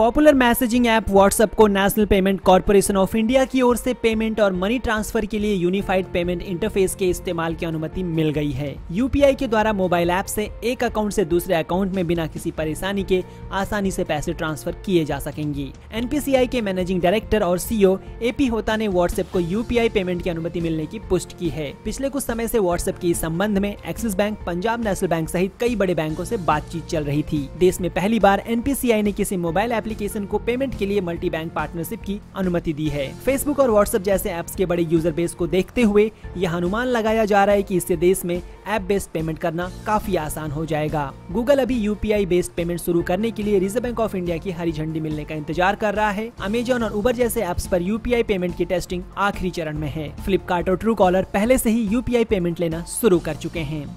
Popular messaging app WhatsApp को National Payment Corporation of India की ओर से पेमेंट और मनी ट्रांसफर के लिए यूनिफाइड पेमेंट इंटरफेस के इस्तेमाल की अनुमति मिल गई है। यूपीआई के द्वारा मोबाइल ऐप से एक अकाउंट से दूसरे अकाउंट में बिना किसी परेशानी के आसानी से पैसे ट्रांसफर किए जा सकेंगे। एनपीसीआई के मैनेजिंग डायरेक्टर और सीईओ एपी होता ने व्हाट्सएप को यूपीआई पेमेंट की अनुमति मिलने की पुष्टि की है। पिछले कुछ समय से व्हाट्सएप के इस संबंध में Axis Bank, Punjab National Bank सहित कई बड़े बैंकों से बातचीत चल रही थी। देश में पहली बार एनपीसीआई ने किसी मोबाइल एप्लीकेशन को पेमेंट के लिए मल्टी बैंक पार्टनरशिप की अनुमति दी है। फेसबुक और व्हाट्सएप जैसे एप्स के बड़े यूजर बेस को देखते हुए यह अनुमान लगाया जा रहा है कि इससे देश में ऐप बेस्ड पेमेंट करना काफी आसान हो जाएगा। गूगल अभी यूपीआई बेस्ड पेमेंट शुरू करने के लिए रिजर्व बैंक ऑफ इंडिया की हरी झंडी मिलने का इंतजार कर रहा है। अमेजॉन और उबर जैसे एप्स पर यूपीआई पेमेंट की टेस्टिंग आखिरी चरण में है। फ्लिपकार्ट और ट्रूकॉलर पहले से ही यूपीआई पेमेंट लेना शुरू कर चुके हैं।